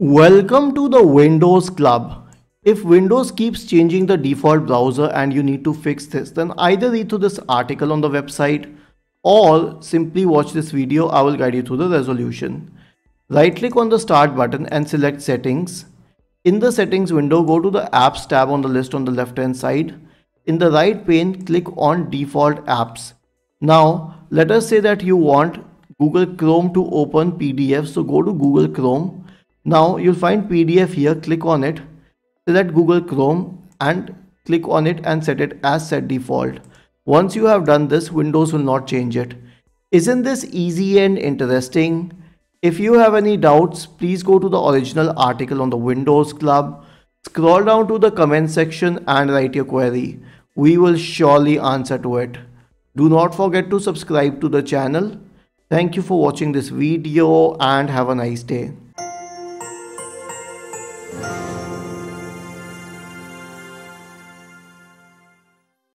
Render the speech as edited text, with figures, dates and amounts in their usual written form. Welcome to the Windows Club. If Windows keeps changing the default browser and you need to fix this, then either read through this article on the website or simply watch this video. I will guide you through the resolution. Right click on the start button and select settings. In the settings window, go to the apps tab on the list on the left hand side. In the right pane, click on default apps. Now let us say that you want Google Chrome to open PDF. So go to Google Chrome. Now you'll find PDF here, click on it, select Google Chrome and click on it and set it as set default. Once you have done this, Windows will not change it. Isn't this easy and interesting? If you have any doubts, please go to the original article on the Windows Club, scroll down to the comment section and write your query. We will surely answer to it. Do not forget to subscribe to the channel. Thank you for watching this video and have a nice day.